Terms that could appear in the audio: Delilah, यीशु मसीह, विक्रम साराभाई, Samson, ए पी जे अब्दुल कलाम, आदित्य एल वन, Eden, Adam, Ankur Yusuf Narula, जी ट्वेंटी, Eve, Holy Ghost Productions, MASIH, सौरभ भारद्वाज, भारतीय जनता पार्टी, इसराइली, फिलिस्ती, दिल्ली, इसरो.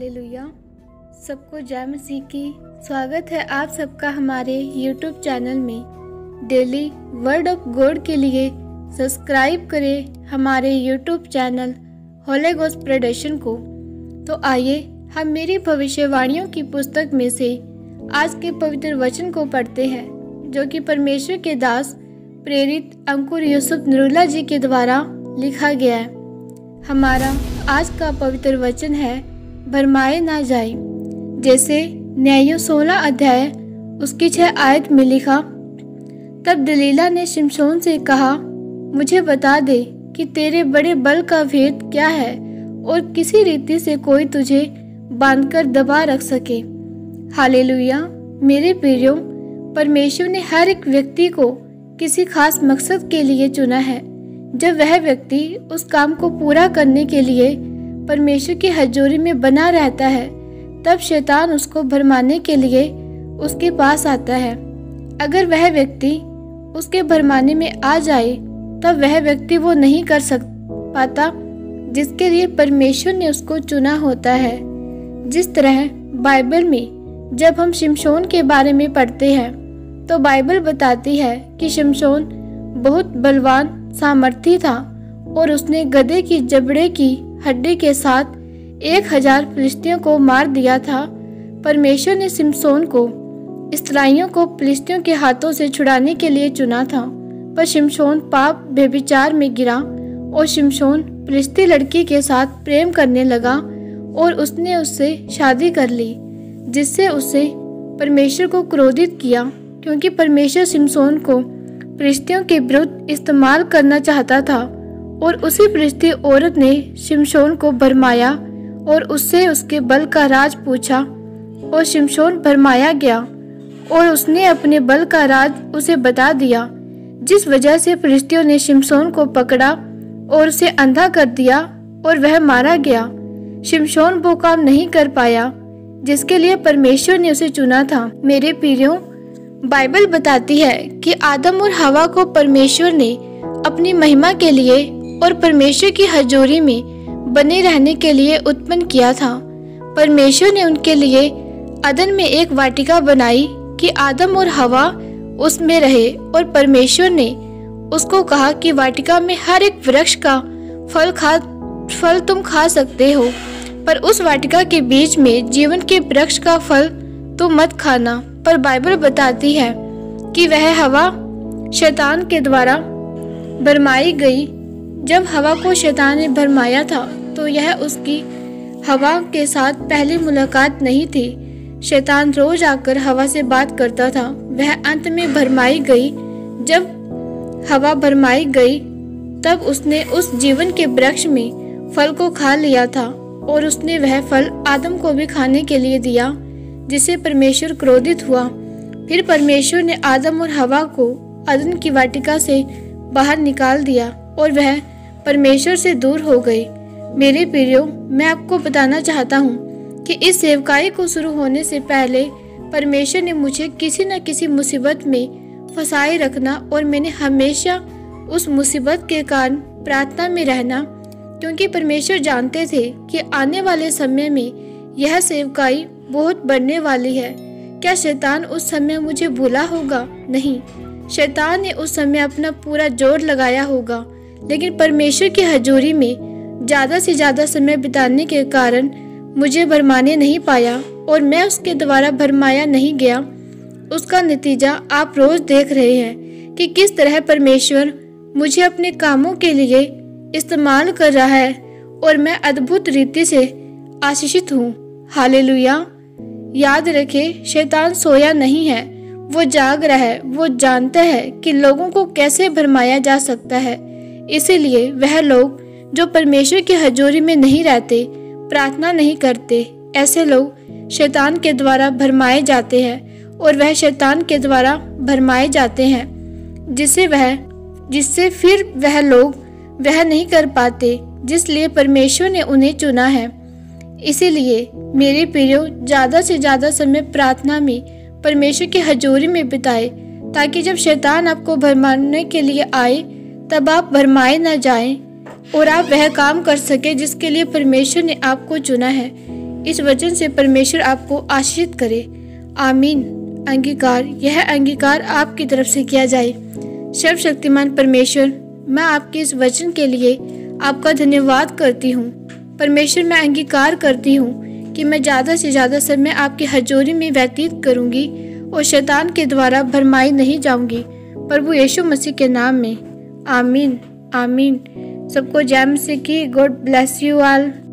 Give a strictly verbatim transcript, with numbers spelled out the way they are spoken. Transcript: Hallelujah. सबको जय मसीह की। स्वागत है आप सबका हमारे यूट्यूब चैनल में। डेली वर्ड ऑफ गॉड के लिए सब्सक्राइब करें हमारे YouTube channel holy ghost production को। तो आइए हम मेरी भविष्यवाणियों की पुस्तक में से आज के पवित्र वचन को पढ़ते हैं, जो कि परमेश्वर के दास प्रेरित अंकुर यूसुफ नरूला जी के द्वारा लिखा गया है। हमारा आज का पवित्र वचन है, भरमाए ना जाए। जैसे न्यायो सोलह अध्याय उसकी छह आयत में लिखा, तब दलीला ने शिमशोन से कहा, मुझे बता दे कि तेरे बड़े बल का भेद क्या है और किसी रीति से कोई तुझे बांधकर दबा रख सके। हालेलुया। मेरे प्रियो, परमेश्वर ने हर एक व्यक्ति को किसी खास मकसद के लिए चुना है। जब वह व्यक्ति उस काम को पूरा करने के लिए परमेश्वर की हजूरी में बना रहता है, तब शैतान उसको भरमाने के लिए उसके पास आता है। अगर वह व्यक्ति उसके भरमाने में आ जाए, तब वह व्यक्ति वो नहीं कर सक पाता जिसके लिए परमेश्वर ने उसको चुना होता है। जिस तरह बाइबल में जब हम शिमशोन के बारे में पढ़ते हैं, तो बाइबल बताती है कि शिमशोन बहुत बलवान सामर्थी था और उसने गधे की जबड़े की हड्डी के साथ एक हजार फिलिस्तियों को मार दिया था। परमेश्वर ने शिमशोन को इसराइलियों को फिलिस्तियों के हाथों से छुड़ाने के लिए चुना था, पर शिमशोन पाप व्यभिचार में गिरा और शिमशोन फिलिस्ती लड़की के साथ प्रेम करने लगा और उसने उससे शादी कर ली, जिससे उससे परमेश्वर को क्रोधित किया, क्योंकि परमेश्वर शिमशोन को फिलिस्तियों के विरुद्ध इस्तेमाल करना चाहता था। और उसी फिलिस्ती औरत ने शिमशोन को भरमाया और उससे उसके बल का राज पूछा, और शिमशोन भरमाया गया और उसने अपने बल का राज उसे बता दिया, जिस वजह से फिलिस्तियों ने शिमशोन को पकड़ा और उसे अंधा कर दिया और वह मारा गया। शिमशोन वो काम नहीं कर पाया जिसके लिए परमेश्वर ने उसे चुना था। मेरे प्रियों, बाइबल बताती है कि आदम और हवा को परमेश्वर ने अपनी महिमा के लिए और परमेश्वर की हजूरी में बने रहने के लिए उत्पन्न किया था। परमेश्वर ने उनके लिए अदन में एक वाटिका बनाई कि आदम और हवा उसमें रहे, और परमेश्वर ने उसको कहा कि वाटिका में हर एक वृक्ष का फल खा फल तुम खा सकते हो, पर उस वाटिका के बीच में जीवन के वृक्ष का फल तुम मत खाना। पर बाइबल बताती है कि वह हवा शैतान के द्वारा भरमाई गई। जब हवा को शैतान ने भरमाया था, तो यह उसकी हवा के साथ पहली मुलाकात नहीं थी। शैतान रोज आकर हवा से बात करता था। वह अंत में भरमाई गई। जब हवा भरमाई गई, तब उसने उस जीवन के वृक्ष में फल को खा लिया था, और उसने वह फल आदम को भी खाने के लिए दिया, जिससे परमेश्वर क्रोधित हुआ। फिर परमेश्वर ने आदम और हवा को अदन की वाटिका से बाहर निकाल दिया और वह परमेश्वर से दूर हो गई। मेरे प्रियो, मैं आपको बताना चाहता हूँ कि इस सेवकाई को शुरू होने से पहले परमेश्वर ने मुझे किसी न किसी मुसीबत में फंसाए रखना, और मैंने हमेशा उस मुसीबत के कारण प्रार्थना में रहना, क्योंकि परमेश्वर जानते थे कि आने वाले समय में यह सेवकाई बहुत बढ़ने वाली है। क्या शैतान उस समय मुझे भूला होगा? नहीं, शैतान ने उस समय अपना पूरा जोर लगाया होगा, लेकिन परमेश्वर की हजूरी में ज़्यादा से ज़्यादा समय बिताने के कारण मुझे भरमाने नहीं पाया, और मैं उसके द्वारा भरमाया नहीं गया। उसका नतीजा आप रोज़ देख रहे हैं कि किस तरह परमेश्वर मुझे अपने कामों के लिए इस्तेमाल कर रहा है, और मैं अद्भुत रीति से आशीषित हूँ। हालेलुया। याद रखें, शैतान सोया नहीं है, वो जाग रहा है। वो जानता है कि लोगों को कैसे भरमाया जा सकता है, इसीलिए वह लोग जो परमेश्वर की हजूरी में नहीं रहते, प्रार्थना नहीं करते, ऐसे लोग शैतान के द्वारा भरमाए जाते हैं, और वह शैतान के द्वारा भरमाए जाते हैं, जिससे वह जिससे फिर वह लोग वह नहीं कर पाते जिसलिए परमेश्वर ने उन्हें चुना है। इसीलिए मेरे प्रियो, ज़्यादा से ज़्यादा समय प्रार्थना में परमेश्वर की हजूरी में बिताए, ताकि जब शैतान आपको भरमाने के लिए आए, तब आप भरमाए ना जाएं, और आप वह काम कर सके जिसके लिए परमेश्वर ने आपको चुना है। इस वचन से परमेश्वर आपको आशीषित करे। आमीन। अंगीकार, यह अंगीकार आपकी तरफ से किया जाए। सर्वशक्तिमान परमेश्वर, मैं आपके इस वचन के लिए आपका धन्यवाद करती हूँ। परमेश्वर, मैं अंगीकार करती हूँ कि मैं ज़्यादा से ज़्यादा समय आपकी हजूरी में व्यतीत करूँगी और शैतान के द्वारा भरमाई नहीं जाऊँगी। प्रभु यीशु मसीह के नाम में, आमीन, आमीन। सबको जय मसीह की। God bless you all.